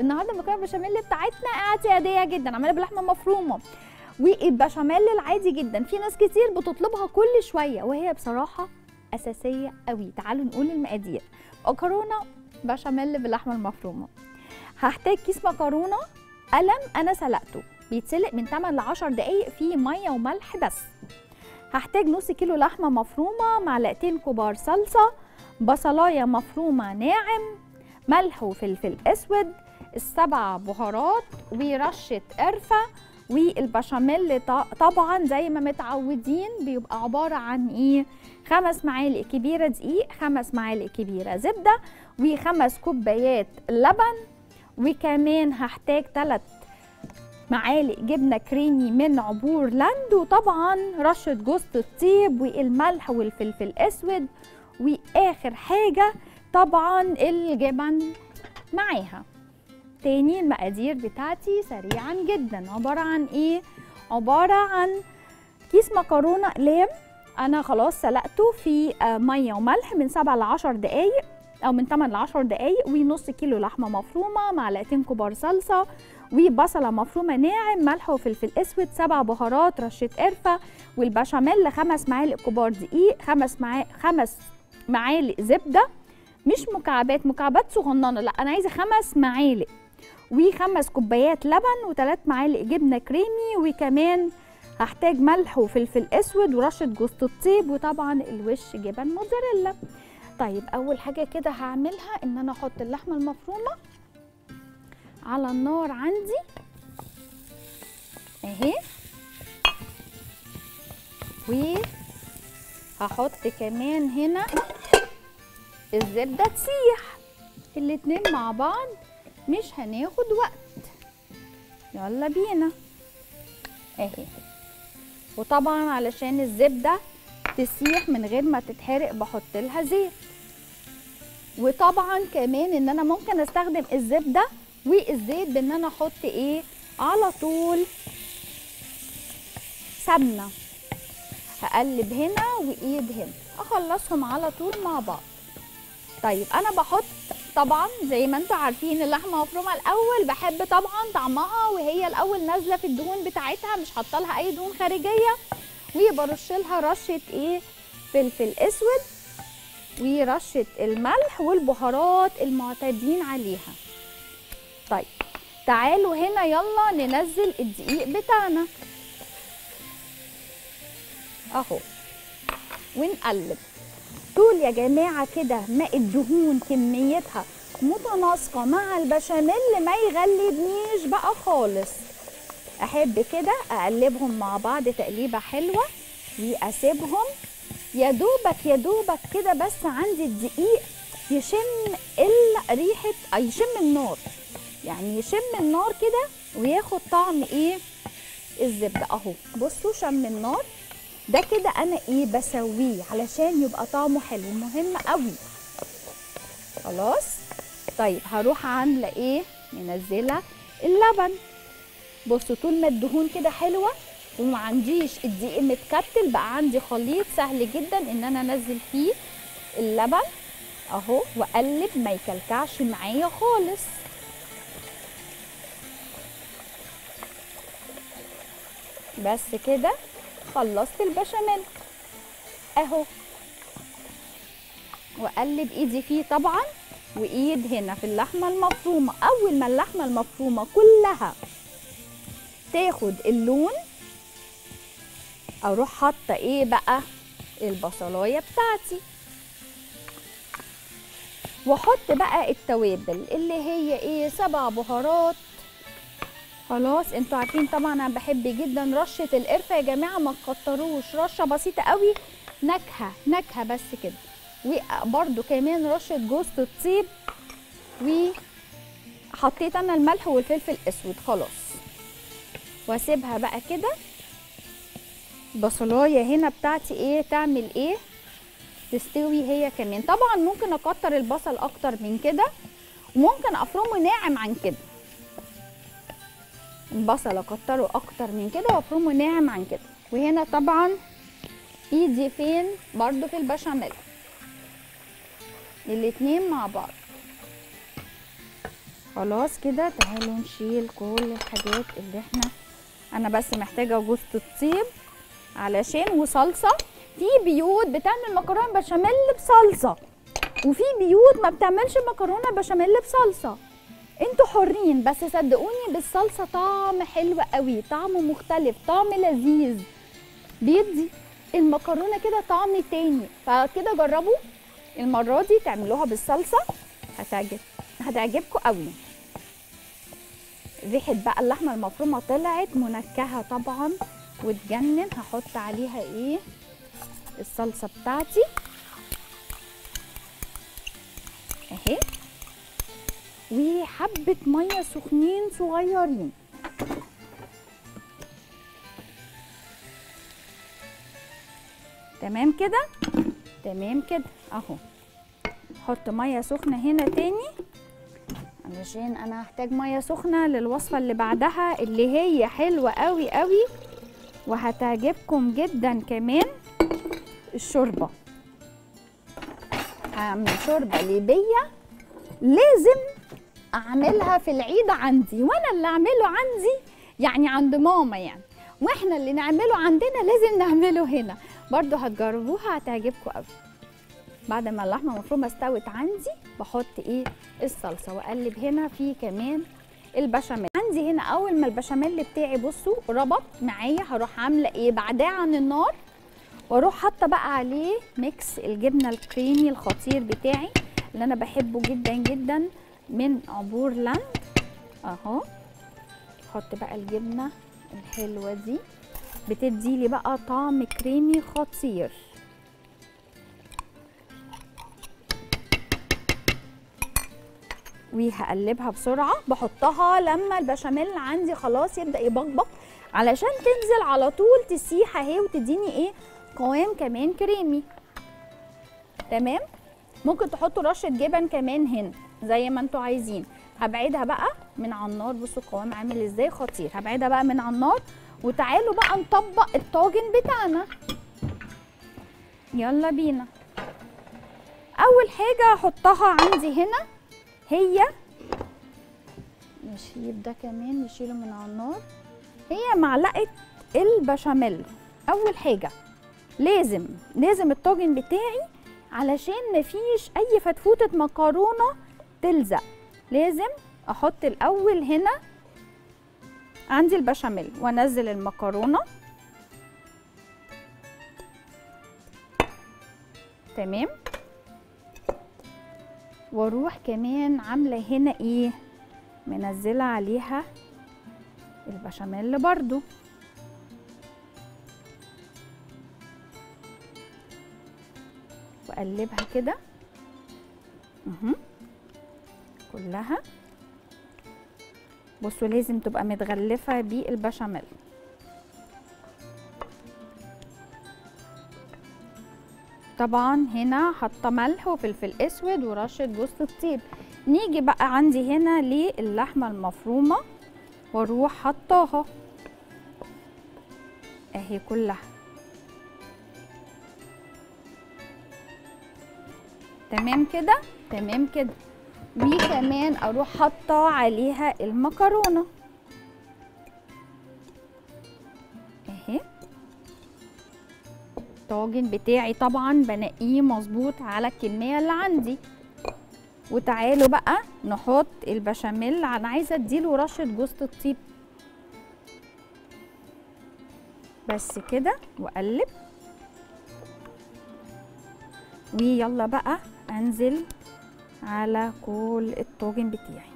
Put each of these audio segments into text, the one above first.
النهارده المكرونه بشاميل بتاعتنا اعتياديه جدا، عامله باللحمه المفرومه والبشاميل العادي جدا. في ناس كتير بتطلبها كل شويه وهي بصراحه اساسيه قوي. تعالوا نقول المقادير. مكرونه بشاميل باللحمه المفرومه، هحتاج كيس مكرونه قلم انا سلقته بيتسلق من 8 ل 10 دقائق في ميه وملح بس. هحتاج نص كيلو لحمه مفرومه، معلقتين كبار صلصه، بصلايه مفرومه ناعم، ملح وفلفل اسود، السبع بهارات ورشه قرفه. والبشاميل طبعا زي ما متعودين بيبقى عباره عن ايه؟ 5 معالق كبيره دقيق، 5 معالق كبيره زبده، وخمس كوبايات لبن، وكمان هحتاج 3 معالق جبنه كريمي من عبور لاند، وطبعا رشه جوز الطيب والملح والفلفل اسود، واخر حاجه طبعا الجبن معاها. تاني المقادير بتاعتي سريعا جدا، عباره عن ايه؟ عباره عن كيس مكرونه اقلام انا خلاص سلقته في ميه وملح من 7 ل 10 دقائق او من 8 ل 10 دقائق، ونص كيلو لحمه مفرومه، معلقتين كبار صلصه، وبصله مفرومه ناعم، ملح وفلفل اسود، 7 بهارات، رشه قرفه. والبشاميل 5 معالق كبار دقيق، 5 معالق زبده، مش مكعبات صغننه، لا انا عايزه 5 معالق، وخمس كوبايات لبن، و3 معالق جبنه كريمي، وكمان هحتاج ملح وفلفل اسود ورشه جوز الطيب، وطبعا الوش جبن موتزاريلا. طيب اول حاجه كده هعملها ان انا احط اللحمه المفرومه على النار عندي اهي، وهحط كمان هنا الزبده تسيح، الاتنين مع بعض مش هناخد وقت. يلا بينا اهي. وطبعا علشان الزبده تسيح من غير ما تتحرق بحط لها زيت. وطبعا كمان ان انا ممكن استخدم الزبده والزيت بان انا احط ايه على طول سمنه، هقلب هنا وايد هنا، اخلصهم على طول مع بعض. طيب انا بحط طبعا زي ما انتوا عارفين اللحمه مفرومه الاول، بحب طبعا طعمها وهي الاول نازله في الدهون بتاعتها، مش حاطه لها اي دهون خارجيه، وبرش لها رشه ايه فلفل اسود ورشه الملح والبهارات المعتادين عليها. طيب تعالوا هنا يلا ننزل الدقيق بتاعنا اهو ونقلب دول يا جماعه كده. ما الدهون كميتها متناسقه مع البشاميل، ما يغلبنيش بقى خالص، احب كده اقلبهم مع بعض تقليبه حلوه واسيبهم يا دوبك كده، بس عندي الدقيق يشم ريحه، اي يشم النار، يعني يشم النار كده وياخد طعم ايه الزبده اهو. بصوا شم النار ده كده انا ايه بسويه علشان يبقى طعمه حلو، مهم قوي. خلاص طيب هروح عامله ايه، منزله اللبن. بصوا طول ما الدهون كده حلوه وما عنديش الدقيق متكتل بقى عندي خليط سهل جدا ان انا انزل فيه اللبن اهو واقلب ما يكلكعش معايا خالص. بس كده خلصت البشاميل اهو، واقلب ايدي فيه طبعا وايد هنا في اللحمه المفرومه. اول ما اللحمه المفرومه كلها تاخد اللون اروح حاطه ايه بقى البصلايه بتاعتي، واحط بقى التوابل اللي هي ايه 7 بهارات. خلاص انتوا عارفين طبعا انا بحب جدا رشه القرفه يا جماعه، ما تكتروش، رشه بسيطه قوي، نكهه بس كده. وبرده كمان رشه جوز الطيب، وحطيت انا الملح والفلفل اسود خلاص، واسيبها بقى كده البصلايه هنا بتاعتي ايه تعمل ايه تستوي هي كمان. طبعا ممكن اكتر البصل اكتر من كده، وممكن افرمه ناعم عن كده، البصل اكتره اكتر من كده وافرمه ناعم عن كده. وهنا طبعا ايدي فين برضو في البشاميل، الاتنين مع بعض خلاص كده. تعالوا نشيل كل الحاجات اللي انا بس محتاجه جوزة الطيب علشان وصلصه. في بيوت بتعمل مكرونه بشاميل بصلصه وفي بيوت ما بتعملش مكرونه بشاميل بصلصه، انتوا حرين، بس صدقوني بالصلصه طعم حلو قوي، طعم مختلف، طعم لذيذ، بيدي المكرونه كده طعم تاني. فكده جربوا المره دي تعملوها بالصلصه، هتعجبكم قوي. ريحه بقى اللحمه المفرومه طلعت منكهه طبعا وتجنن. هحط عليها ايه؟ الصلصه بتاعتي اهي، وحبه ميه سخنين صغيرين. تمام كده، تمام كده اهو. حط ميه سخنه هنا تاني علشان انا هحتاج ميه سخنه للوصفه اللي بعدها اللي هي حلوه قوي قوي وهتعجبكم جدا كمان، الشوربه. هعمل شوربه ليبيه، لازم اعملها في العيد عندي، وانا اللي اعمله عندي يعني عند ماما يعني، واحنا اللي نعمله عندنا لازم نعمله هنا برضو. هتجربوها هتعجبكم قوي. بعد ما اللحمه المفرومه استوت عندي بحط ايه؟ الصلصه، واقلب هنا في كمان البشاميل عندي هنا. اول ما البشاميل بتاعي بصوا ربط معايا هروح عامله ايه؟ بعداه عن النار واروح حاطه بقى عليه ميكس الجبنه الكريمي الخطير بتاعي اللي انا بحبه جدا جدا من عبور لاند اهو. احط بقى الجبنه الحلوه دي، بتدي لي بقى طعم كريمي خطير. وهقلبها بسرعه، بحطها لما البشاميل عندي خلاص يبدا يبقبق علشان تنزل على طول تسيح اهي وتديني ايه؟ قوام كمان كريمي. تمام، ممكن تحطوا رشه جبن كمان هنا زي ما انتوا عايزين. هبعدها بقى من على النار، بصوا القوام عامل ازاي خطير. هبعدها بقى من على النار وتعالوا بقى نطبق الطاجن بتاعنا، يلا بينا. اول حاجه هحطها عندي هنا هي، نشيل ده كمان، نشيله من على النار، هي معلقه البشاميل. اول حاجه لازم الطاجن بتاعي علشان مفيش اي فتفوته مكرونه تلزق، لازم احط الاول هنا عندي البشاميل وانزل المكرونه. تمام، واروح كمان عامله هنا ايه؟ منزله عليها البشاميل برضو. واقلبها كده كلها. بصوا لازم تبقى متغلفه بالبشاميل. طبعا هنا حاطه ملح وفلفل اسود ورشه جوز الطيب. نيجي بقى عندي هنا للحمه المفرومه واروح حطاها اهي كلها. تمام كده، تمام كده. وكمان اروح حاطه عليها المكرونه اهي. الطاجن بتاعي طبعا بنقيه مظبوط على الكميه اللي عندي. وتعالوا بقى نحط البشاميل، انا عايزه اديله رشه جوز الطيب بس كده، واقلب. ويلا بقى انزل على كل الطاجن بتاعي.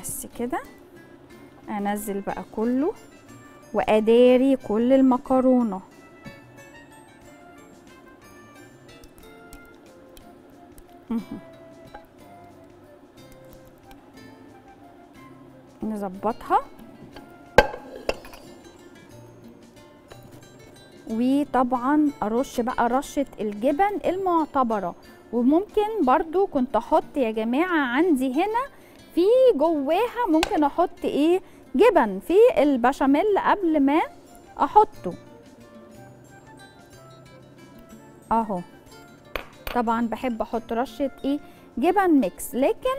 بس كده انزل بقى كله واداري كل المكرونه. نظبطها. وطبعا ارش بقى رشه الجبن المعتبره، وممكن برضو كنت احط يا جماعه عندي هنا في جواها، ممكن احط ايه؟ جبن في البشاميل قبل ما احطه اهو. طبعا بحب احط رشه ايه جبن ميكس، لكن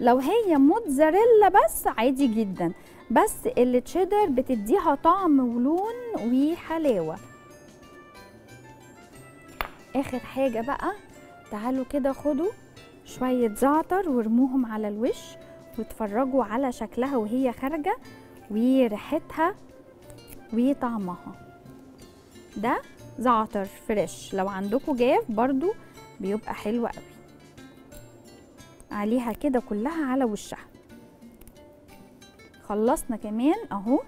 لو هي موتزاريلا بس عادي جدا، بس التشيدر بتديها طعم ولون وحلاوه. اخر حاجه بقى تعالوا كده خدوا شويه زعتر وارموهم على الوش واتفرجوا على شكلها وهي خارجه وريحتها وطعمها. ده زعتر فريش، لو عندكم جاف برضو بيبقى حلو قوي. عليها كده كلها على وشها. خلصنا كمان اهو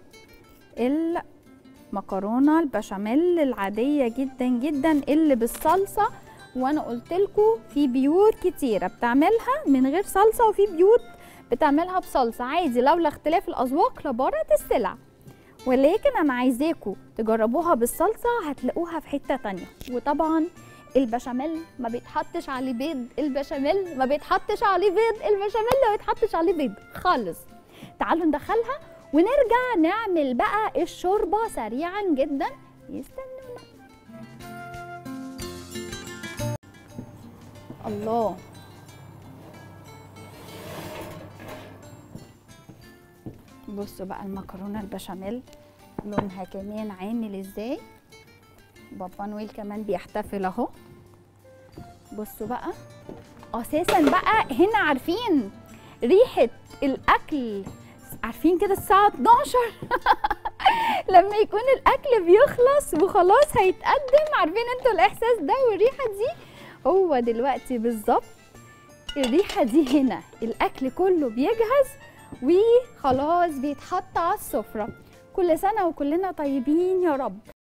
المكرونه البشاميل العاديه جدا جدا اللي بالصلصه، وانا قلت لكم في بيوت كتيره بتعملها من غير صلصه وفي بيوت بتعملها بصلصه، عادي لولا اختلاف الاذواق لبارت السلع، ولكن انا عايزاكم تجربوها بالصلصه هتلاقوها في حته تانيه. وطبعا البشاميل ما بيتحطش عليه بيض، البشاميل ما بيتحطش عليه بيض، البشاميل ما بيتحطش عليه بيض خالص. تعالوا ندخلها ونرجع نعمل بقى الشوربه سريعا جدا، يستنونا. الله، بصوا بقى المكرونه البشاميل لونها كمان عامل ازاي، بابا نويل كمان بيحتفل اهو. بصوا بقى، اساسا بقى هنا عارفين ريحه الاكل، عارفين كده الساعه 12 لما يكون الاكل بيخلص وخلاص هيتقدم، عارفين انتوا الاحساس ده والريحه دي؟ هو دلوقتي بالظبط الريحه دي هنا، الاكل كله بيجهز وخلاص بيتحط على السفره. كل سنه وكلنا طيبين يا رب.